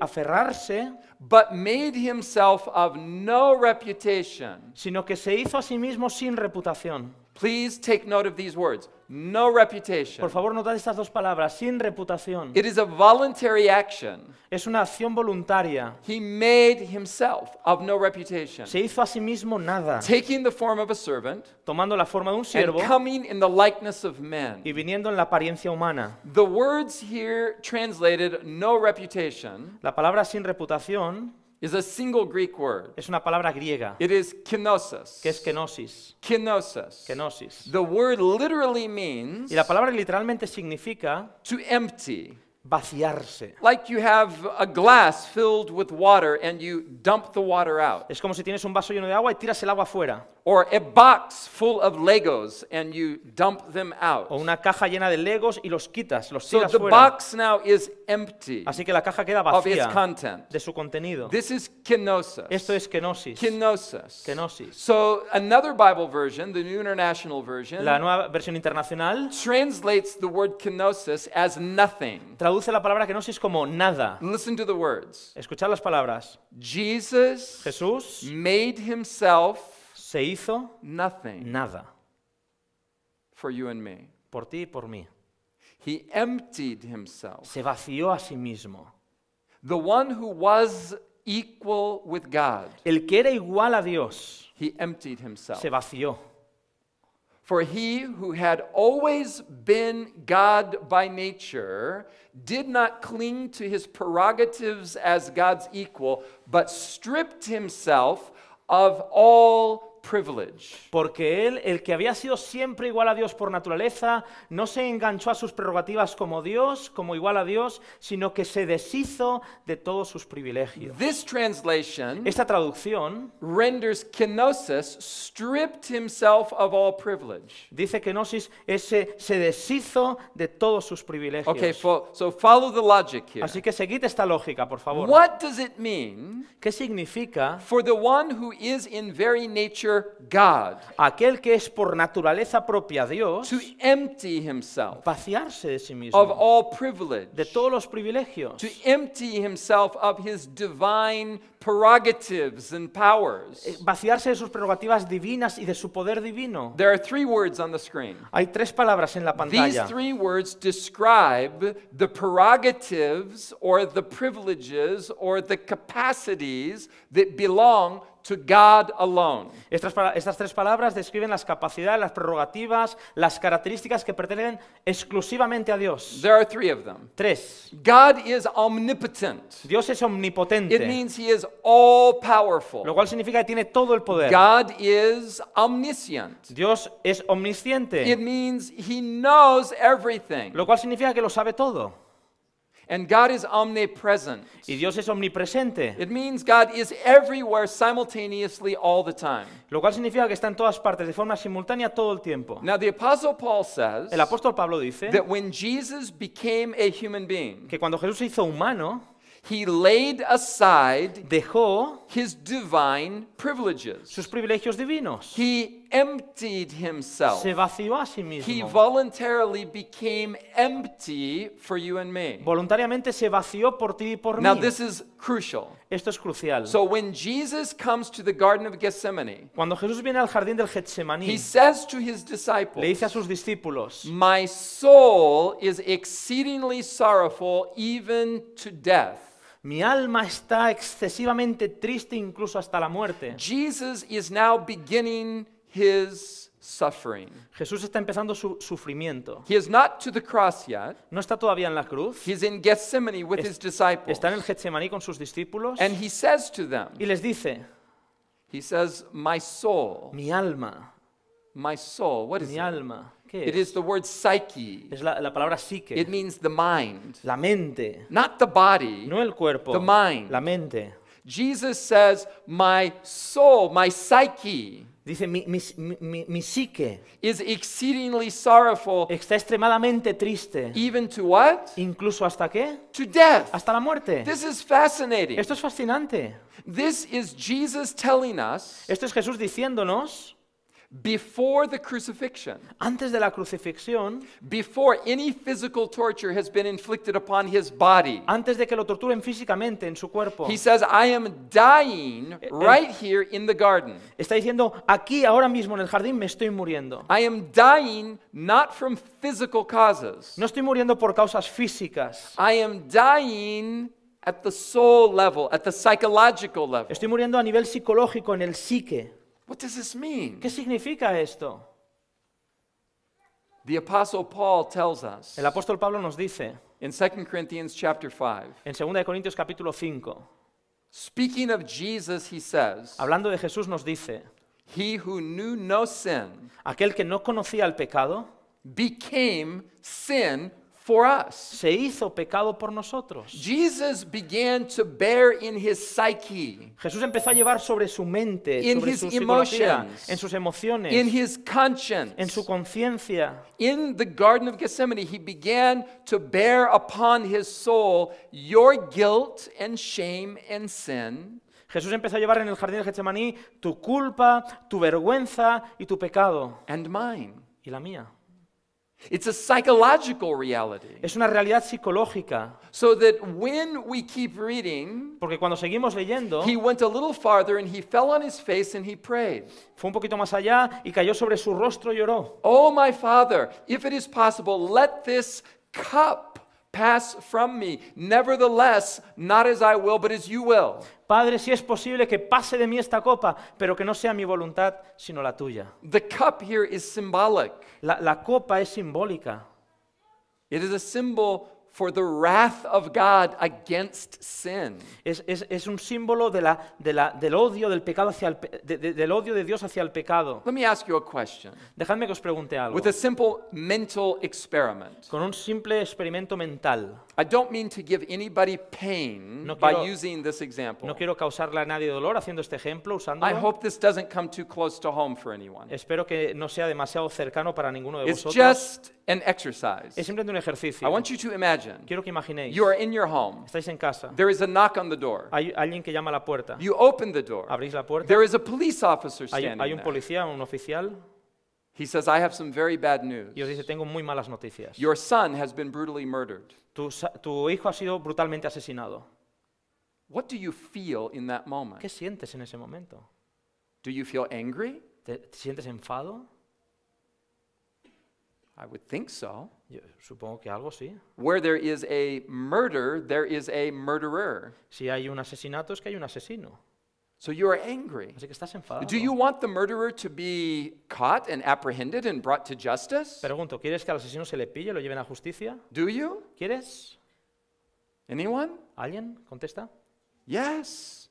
aferrarse, but made himself of no reputation. Sino que se hizo a sí mismo sin reputación. Please take note of these words. No reputation. Por favor, notad estas dos palabras, sin reputación. It is a voluntary action. Es una acción voluntaria. He made himself of no reputation. Se hizo a sí mismo nada. Taking the form of a servant. Tomando la forma de un siervo. And coming in the likeness of men. Y viniendo en la apariencia humana. The words here translated no reputation. La palabra sin reputación is a single Greek word. Es una palabra griega. It is kenosis. Que es kenosis. Kenosis. Kenosis. The word literally means. Y la palabra literalmente significa to empty. vaciarse. Like you have a glass filled with water and you dump the water out. Es como si tienes un vaso lleno de agua y tiras el agua fuera. Or a box full of Legos and you dump them out. O una caja llena de Legos y los quitas, los tiras fuera. So the box now is empty. Así que la caja queda vacía de su contenido. This is kenosis. Esto es kenosis. Kenosis. Kenosis. So another Bible version, the New International Version, la nueva versión internacional, translates the word kenosis as nothing. Traduce la palabra kenosis como nada. Listen to the words. Escuchad las palabras. Jesus, Jesús, made himself. Se hizo nothing, nada, for you and me. Por ti y por mí. He emptied himself. Se vació a sí mismo. The one who was equal with God. El que era igual a Dios. He emptied himself. Se vació. For he who had always been God by nature did not cling to his prerogatives as God's equal, but stripped himself of all privilege. Porque él, el que había sido siempre igual a Dios por naturaleza, no se enganchó a sus prerrogativas como Dios, como igual a Dios, sino que se deshizo de todos sus privilegios. This translation, esta traducción, renders kenosis stripped himself of all privilege. Dice kenosis ese se deshizo de todos sus privilegios. Okay, so follow the logic here. Así que seguid esta lógica, por favor. What does it mean? ¿Qué significa? For the one who is in very nature God, aquel que es por naturaleza propia Dios, to empty himself, vaciarse de sí mismo, of all privilege, de todos los privilegios, to empty himself of his divine prerogatives and powers, vaciarse de sus prerrogativas divinas y de su poder divino. There are three words on the screen. Hay tres palabras en la pantalla. These three words describe the prerogatives or the privileges or the capacities that belong to God alone. Estas tres palabras describen las capacidades, las prerrogativas, las características que pertenecen exclusivamente a Dios. There are three of them. Tres. God is omnipotent. Dios es omnipotente. It means he is all powerful. Lo cual significa que tiene todo el poder. God is omniscient. Dios es omnisciente. It means he knows everything. Lo cual significa que lo sabe todo. And God is omnipresent. Y Dios es omnipresente. It means God is everywhere simultaneously all the time. Lo cual significa que está en todas partes de forma simultánea todo el tiempo. Now the Apostle Paul says, el apóstol Pablo dice, that when Jesus became a human being, que cuando Jesús se hizo humano, he laid aside, dejó, his divine privileges, sus privilegios divinos. He emptied himself. Se vació a sí mismo. He voluntarily became empty for you and me. Voluntariamente se vació por ti y por mí. Now this is crucial. Esto es crucial. So when Jesus comes to the Garden of Gethsemane, cuando Jesús viene al jardín del Getsemaní, he says to his disciples, le dice a sus discípulos, my soul is exceedingly sorrowful even to death. Mi alma está excesivamente triste incluso hasta la muerte. Jesus is now beginning his suffering. Jesús está empezando su sufrimiento. He is not to the cross yet. No está todavía en la cruz. He is in Gethsemane with his disciples. Está en el Getsemaní con sus discípulos. And he says to them. Y les dice. He says, my soul. Mi alma. My soul. What is mi alma? It is the word psyche. Es la palabra psique. It means the mind. La mente. Not the body. No el cuerpo. The mind. La mente. Jesus says, my soul, my psyche. Dice mi psique. Is exceedingly sorrowful. Está extremadamente triste. Even to what? Incluso hasta qué? To death. Hasta la muerte. This is fascinating. Esto es fascinante. This is Jesus telling us. Esto es Jesús diciéndonos. Before the crucifixion, antes de la crucifixión, before any physical torture has been inflicted upon his body, antes de que lo torturen físicamente en su cuerpo, he says, I am dying right here in the garden. Está diciendo, aquí ahora mismo en el jardín me estoy muriendo. I am dying not from physical causes. No estoy muriendo por causas físicas. I am dying at the soul level, at the psychological level. Estoy muriendo a nivel psicológico, en el psique. What does this mean? ¿Qué significa esto? The Apostle Paul tells us. El apóstol Pablo nos dice. In 2 Corinthians chapter 5. En 2 Corintios capítulo 5. Speaking of Jesus, he says. Hablando de Jesús nos dice. He who knew no sin. Aquel que no conocía el pecado. Became sin for us. Se hizo pecado por nosotros. Jesus began to bear in his psyche. Jesús empezó a llevar sobre su mente, sobre su psicología, en sus emociones, in his conscience, en su conciencia. In the Garden of Gethsemane, he began to bear upon his soul your guilt and shame and sin. Jesús empezó a llevar en el jardín de Getsemaní tu culpa, tu vergüenza y tu pecado. And mine. Y la mía. It's a psychological reality. Es una realidad psicológica. So that when we keep reading, porque cuando seguimos leyendo, he went a little farther and he fell on his face and he prayed. Fue un poquito más allá y cayó sobre su rostro y lloró. Oh my Father, if it is possible, let this cup pass from me. Nevertheless, not as I will, but as you will. Padre, si es posible que pase de mí esta copa, pero que no sea mi voluntad, sino la tuya. The cup here is symbolic. La copa es simbólica. It is a symbol for the wrath of God against sin. Es un símbolo del odio del pecado hacia del odio de Dios hacia el pecado. Let me ask you a question. Dejadme que os pregunte algo. With a simple mental experiment. Con un simple experimento mental. I don't mean to give anybody pain by using this example. No quiero causarle a nadie dolor haciendo este ejemplo, usándolo. I hope this doesn't come too close to home for anyone. Espero que no sea demasiado cercano para ninguno de vosotros. It's just an exercise. Es simplemente un ejercicio. I want you to imagine. Quiero que imaginéis. You are in your home. Estáis en casa. There is a knock on the door. Hay alguien que llama a la puerta. You open the door. Abrís la puerta. There is a police officer standing. Hay un policía, un oficial. He says, I have some very bad news. Y os dice, tengo muy malas noticias. Your son has been brutally murdered. Tu hijo ha sido brutalmente asesinado. What do you feel in that moment? ¿Qué sientes en ese momento? Do you feel angry? ¿Te sientes enfado? I would think so. Yo supongo que algo sí. Where there is a murder, there is a murderer. Si hay un asesinato, es que hay un asesino. So you are angry. Así que estás enfadado. Do you want the murderer to be caught and apprehended and brought to justice? Pregunto, ¿quieres que al asesino se le pille, lo lleven a justicia? Do you? ¿Quieres? Anyone? ¿Alguien? Contesta. Yes.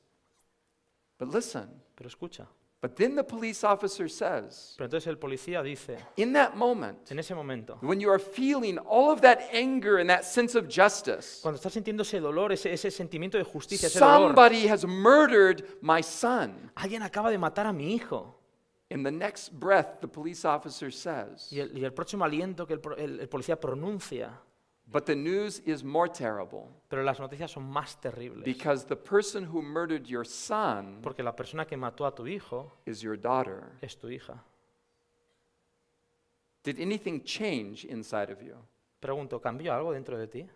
But listen. Pero escucha. But then the police officer says, pero entonces el policía dice, in that moment, en ese momento, when you are feeling all of that anger and that sense of justice, cuando estás sintiendo ese dolor, ese sentimiento de justicia, ese dolor, somebody has murdered my son. Alguien acaba de matar a mi hijo. In the next breath, the police officer says, y el próximo aliento que el policía pronuncia, but the news is more terrible. Pero las noticias son más terribles. Because the person who murdered your son, porque la persona que mató a tu hijo, is your daughter. Es tu hija. Did anything change inside of you? Pregunto, ¿cambió algo dentro de ti?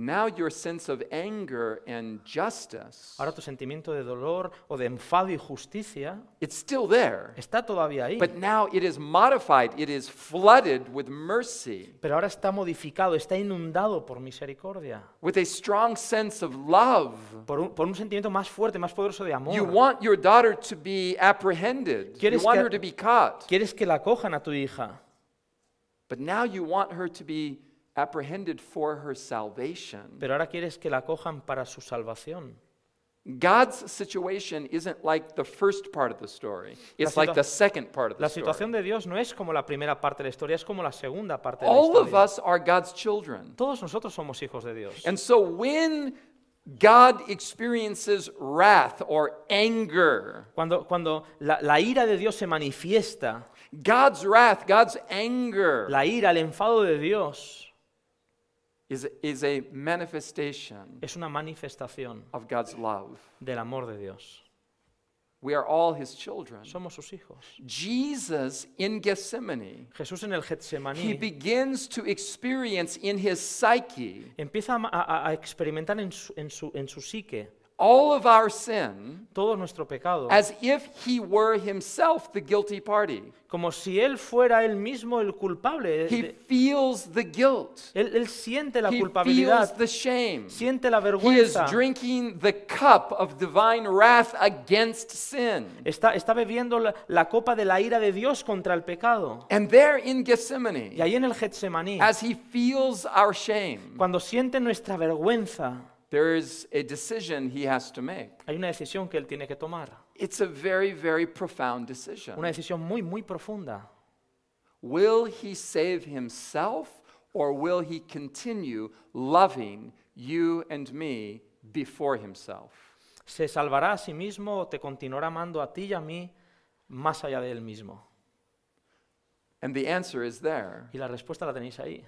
Now your sense of anger and justice. Ahora tu sentimiento de dolor o de enfado y justicia. It's still there. Está todavía ahí. But now it is modified. It is flooded with mercy. Pero ahora está modificado, está inundado por misericordia. With a strong sense of love. Por un sentimiento más fuerte, más poderoso de amor. You want your daughter to be apprehended. You want her to be caught. Quieres que la cojan a tu hija. But now you want her to be apprehended for her salvation. Pero ahora quieres que la cojan para su salvación. God's situation isn't like the first part of the story. It's like the second part of the story. La situación de Dios no es como la primera parte de la historia, es como la segunda parte de la historia. All of us are God's children. Todos nosotros somos hijos de Dios. And so when God experiences wrath or anger, cuando la ira de Dios se manifiesta, God's wrath, God's anger, la ira, el enfado de Dios, is a manifestation, es una manifestación, of God's love, del amor de Dios. We are all his children. Somos sus hijos. Jesus in Gethsemane, Jesús en el Getsemaní, he begins to experience in his psyche, empieza a experimentar en su psique, all of our sin, todo nuestro pecado, as if he were himself the guilty party. Como si él fuera él mismo el culpable. He feels the guilt. Él siente la culpabilidad. He feels the shame. Siente la vergüenza. He is drinking the cup of divine wrath against sin. Está bebiendo la copa de la ira de Dios contra el pecado. And there in Gethsemane, y ahí en el Getsemaní, as he feels our shame, cuando siente nuestra vergüenza, there is a decision he has to make. Hay una decisión que él tiene que tomar. It's a very, very profound decision. Una decisión muy, muy profunda. Will he save himself, or will he continue loving you and me before himself? ¿Se salvará a sí mismo o te continuará amando a ti y a mí más allá de él mismo? And the answer is there. Y la respuesta la tenéis ahí.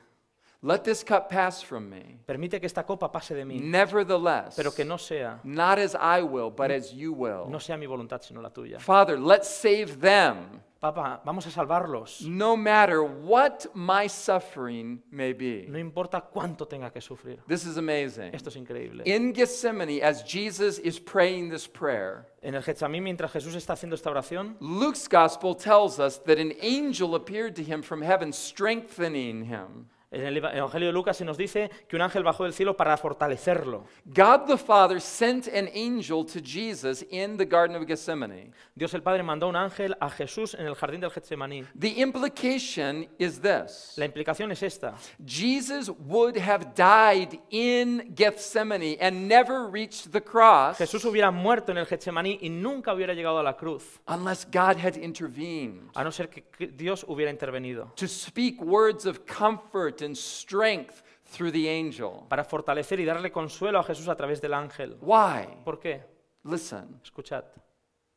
Let this cup pass from me. Permite que esta copa pase de mí. Nevertheless, pero que no sea, not as I will, but as you will. No sea mi voluntad sino la tuya. Father, let's save them. Papá, vamos a salvarlos. No matter what my suffering may be. No importa cuánto tenga que sufrir. This is amazing. Esto es increíble. In Gethsemane, as Jesus is praying this prayer, en el Getsemaní, mientras Jesús está haciendo esta oración, Luke's gospel tells us that an angel appeared to him from heaven, strengthening him. En el Evangelio de Lucas se nos dice que un ángel bajó del cielo para fortalecerlo. God the Father sent an angel to Jesus in the Garden of Gethsemane. Dios el Padre mandó un ángel a Jesús en el jardín del Getsemaní. The implication is this. La implicación es esta. Jesus would have died in Gethsemane and never reached the cross. Jesús hubiera muerto en el Getsemaní y nunca hubiera llegado a la cruz. Unless God had intervened. A no ser que Dios hubiera intervenido. To speak words of comfort and strength through the angel. Para fortalecer y darle consuelo a Jesús a través del ángel. Why? ¿Por qué? Listen. Escuchad.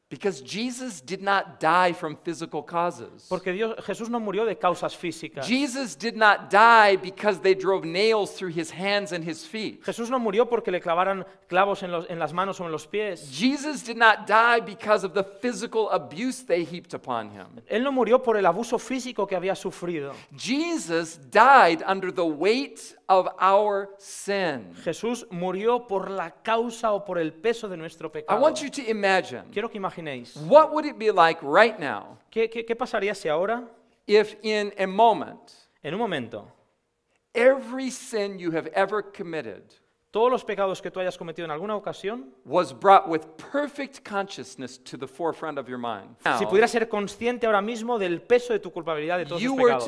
Because Jesus did not die from physical causes. Porque Jesús no murió de causas físicas. Jesus did not die because they drove nails through his hands and his feet. Jesús no murió porque le clavaran clavos en las manos o en los pies. Jesus did not die because of the physical abuse they heaped upon him. Él no murió por el abuso físico que había sufrido. Jesus died under the weight of our sin. Jesús murió por la causa o por el peso de nuestro pecado. I want you to imagine. Quiero que imaginéis. What would it be like right now? ¿Qué pasaría si ahora? If in a moment. En un momento. Every sin you have ever committed. Todos los pecados que tú hayas cometido en alguna ocasión. Was brought with perfect consciousness to the forefront of your mind. Si pudieras ser consciente ahora mismo del peso de tu culpabilidad de todos los pecados.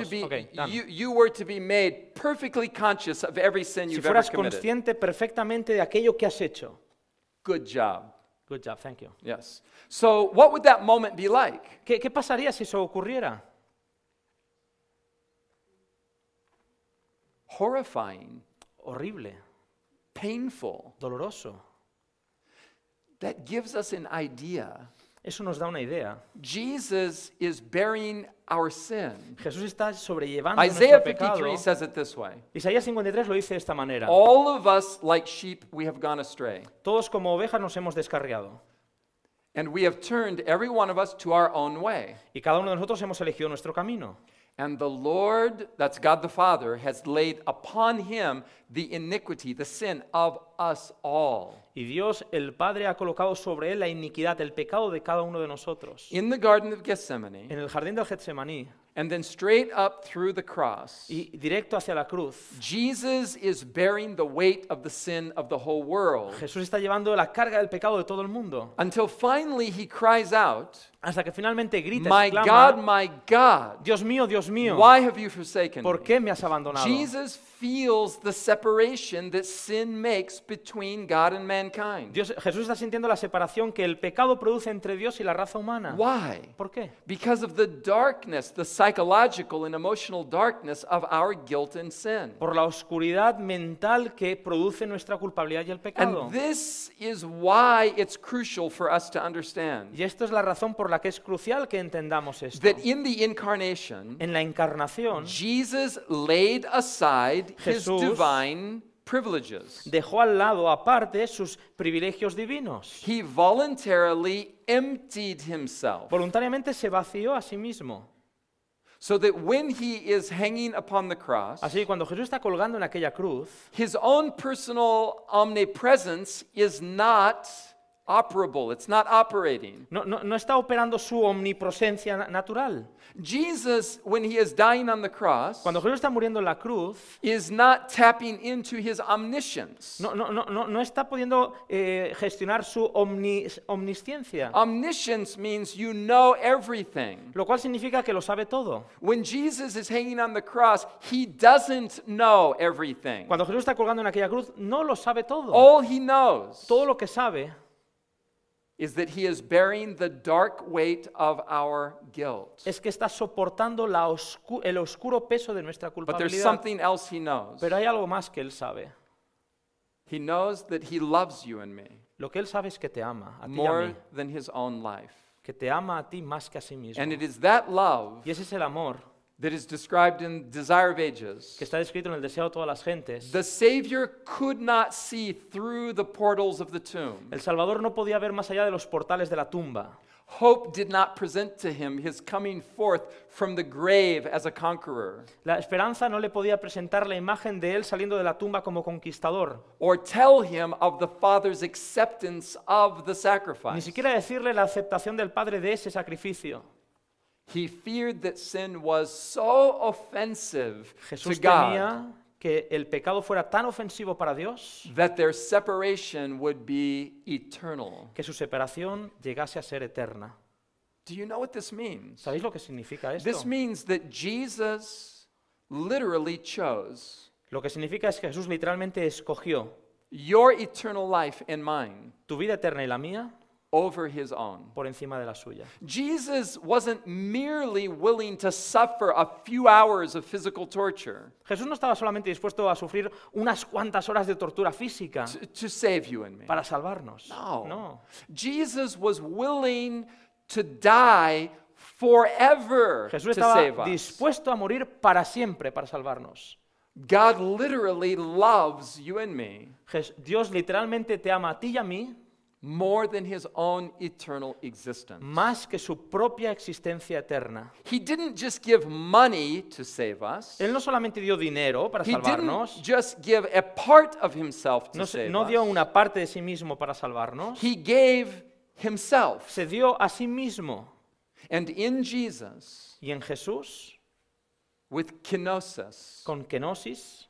You were to be made perfectly conscious of every sin you've ever committed. Si fueras consciente perfectamente de aquello que has hecho. Good job. Good job, thank you. Yes. So, what would that moment be like? ¿Qué pasaría si eso ocurriera? Horrifying. Horrible. Painful. Doloroso. That gives us an idea. Eso nos da una idea. Jesus is bearing our sin. Jesús está sobrellevando nuestro pecado. Isaiah 53 says it this way. Isaías 53 lo dice de esta manera. All of us like sheep we have gone astray. Todos como ovejas nos hemos descarriado. And we have turned every one of us to our own way. Y cada uno de nosotros hemos elegido nuestro camino. And the Lord, that's God the Father, has laid upon him the iniquity, the sin of us all. Y Dios el Padre ha colocado sobre él la iniquidad, el pecado de cada uno de nosotros. In the Garden of Gethsemane. En el jardín del Getsemaní. And then straight up through the cross. Y directo hacia la cruz. Jesus is bearing the weight of the sin of the whole world. Jesús está llevando la carga del pecado de todo el mundo. Until finally he cries out. Hasta que finalmente grita, exclama, my God, Dios mío, why have you forsaken me? ¿Por qué me has abandonado? Jesus feels the separation that sin makes between God and mankind. Jesús está sintiendo la separación que el pecado produce entre Dios y la raza humana. Why? ¿Por qué? Because of the darkness, the psychological and emotional darkness of our guilt and sin. Por la oscuridad mental que produce nuestra culpabilidad y el pecado. And this is why it's crucial for us to understand. Y esto es la razón por la que es crucial que entendamos esto. That in the incarnation, en la encarnación, Jesus laid aside Jesús his divine privileges. Dejó al lado aparte sus privilegios divinos. He voluntarily emptied himself. Voluntariamente se vació a sí mismo. So that when he is hanging upon the cross, así cuando Jesús está colgando en aquella cruz, his own personal omnipresence is not operable. It's not operating. No está operando su omnipresencia natural. Jesus, when he is dying on the cross, cuando Jesús está muriendo en la cruz, is not tapping into his omniscience. No está pudiendo gestionar su omnisciencia. Omniscience means you know everything. Lo cual significa que lo sabe todo. When Jesus is hanging on the cross, he doesn't know everything. Cuando Jesús está colgando en aquella cruz, no lo sabe todo. All he knows. Todo lo que sabe is that he is bearing the dark weight of our guilt. Es que está soportando el oscuro peso de nuestra culpabilidad. But there's something else he knows. Pero hay algo más que él sabe. He knows that he loves you and me. Lo que él sabe es que te ama a ti y a mí. More than his own life. Que te ama a ti más que a sí mismo. And it is that love. Y ese es el amor. That is described in Desire of Ages. Que está descrito en el Deseo de Todas las Gentes. The Savior could not see through the portals of the tomb. El Salvador no podía ver más allá de los portales de la tumba. Hope did not present to him his coming forth from the grave as a conqueror. La esperanza no le podía presentar la imagen de él saliendo de la tumba como conquistador. Or tell him of the Father's acceptance of the sacrifice. Ni siquiera decirle la aceptación del Padre de ese sacrificio. He feared that sin was so offensive to God que el pecado fuera tan ofensivo para Dios that their separation would be eternal. Que su separación llegase a ser eterna. Do you know what this means? ¿Sabéis lo que significa esto? This means that Jesus literally chose. Lo que significa es que Jesús literalmente escogió your eternal life and mine. Tu vida eterna y la mía. Over his own. Por encima de la suya. Jesus wasn't merely willing to suffer a few hours of physical torture. Jesús no estaba solamente dispuesto a sufrir unas cuantas horas de tortura física. To save you and me. Para salvarnos. No. No. Jesus was willing to die forever. Jesús estaba dispuesto a morir para siempre para salvarnos. God literally loves you and me. Dios literalmente te ama a ti y a mí. More than his own eternal existence. Más que su propia existencia eterna. He didn't just give money to save us. Él no solamente dio dinero para salvarnos. He didn't just give a part of himself to save us. No dio una parte de sí mismo para salvarnos. He gave himself. Se dio a sí mismo. And in Jesus. Y en Jesús. With kenosis. Con kenosis.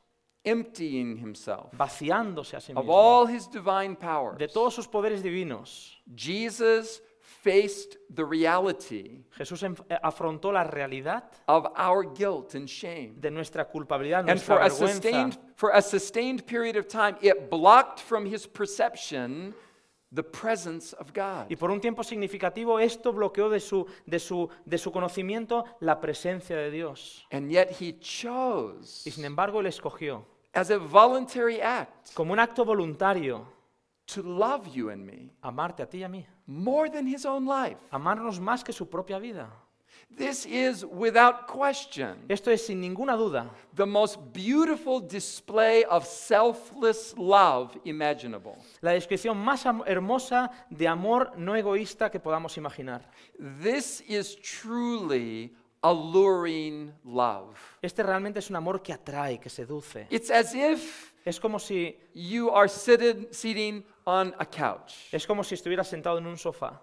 Emptying himself vaciándose a sí mismo of all his divine powers. De todos sus poderes divinos. Jesus faced the reality. Jesús afrontó la realidad of our guilt and shame. De nuestra culpabilidad, nuestra vergüenza. And for a sustained period of time it blocked from his perception the presence of God. Y por un tiempo significativo esto bloqueó de su conocimiento la presencia de Dios. And yet he chose. Y sin embargo él escogió. As a voluntary act, como un acto voluntario, to love you and me, amarte a ti y a mí, more than his own life, amarnos más que su propia vida. This is without question. Esto es sin ninguna duda. The most beautiful display of selfless love imaginable. La descripción más hermosa de amor no egoísta que podamos imaginar. This is truly alluring love. Este realmente es un amor que atrae, que seduce. It's as if es como si you are sitting on a couch. Es como si estuvieras sentado en un sofá.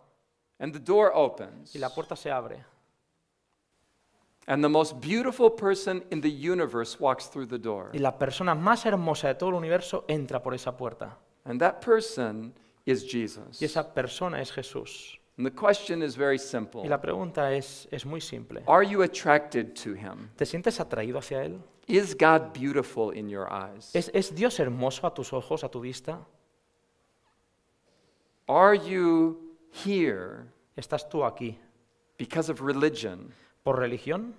And the door opens. Y la puerta se abre. And the most beautiful person in the universe walks through the door. Y la persona más hermosa de todo el universo entra por esa puerta. And that person is Jesus. Y esa persona es Jesús. And the question is very simple. Y la pregunta es muy simple. Are you attracted to him? ¿Te sientes atraído hacia él? Is God beautiful in your eyes? ¿Es Dios hermoso a tus ojos, a tu vista? Are you here? ¿Estás tú aquí? Because of religion. ¿Por religión?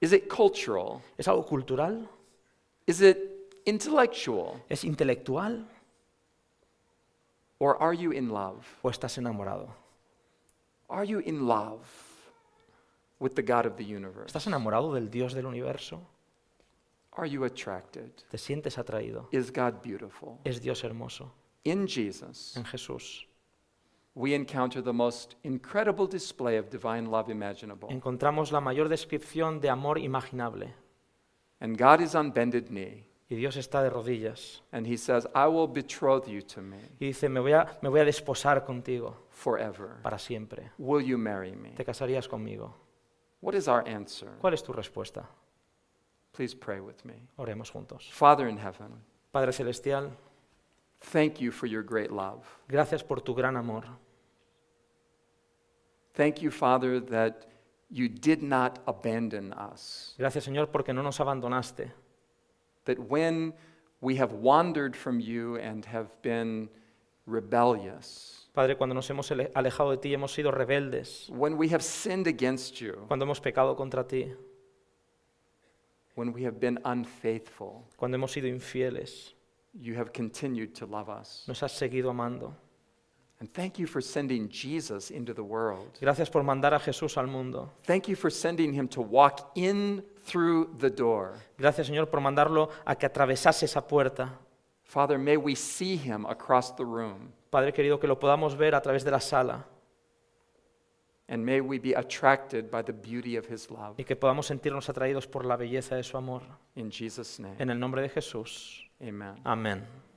Is it cultural? ¿Es algo cultural? Is it intellectual? ¿Es intelectual? Or are you in love? ¿O estás enamorado? Are you in love with the God of the universe? ¿Estás enamorado del Dios del universo? Are you attracted? ¿Te sientes atraído? Is God beautiful? ¿Es Dios hermoso? In Jesus. En Jesús. We encounter the most incredible display of divine love imaginable. Encontramos la mayor descripción de amor imaginable. And God is on bended knee. Y Dios está de rodillas. And he says, "I will betroth you to me." Y dice, me voy a desposar contigo. Forever. Para siempre. Will you marry me? ¿Te casarías conmigo? What is our answer? ¿Cuál es tu respuesta? Please pray with me. Oremos juntos. Father in heaven. Padre celestial. Thank you for your great love. Gracias por tu gran amor. Thank you, Father, that you did not abandon us. Gracias, Señor, porque no nos abandonaste. That when we have wandered from you and have been rebellious, Padre, cuando nos hemos alejado de ti y hemos sido rebeldes, cuando hemos pecado contra ti, cuando hemos sido infieles, nos has seguido amando. And thank you for sending Jesus into the world. Gracias por mandar a Jesús al mundo. Thank you for sending him to walk in through the door. Gracias, Señor, por mandarlo a que atravesase esa puerta. Father, may we see him across the room. Padre querido, que lo podamos ver a través de la sala. And may we be attracted by the beauty of his love. Y que podamos sentirnos atraídos por la belleza de su amor. In Jesus' name. En el nombre de Jesús. Amen. Amén.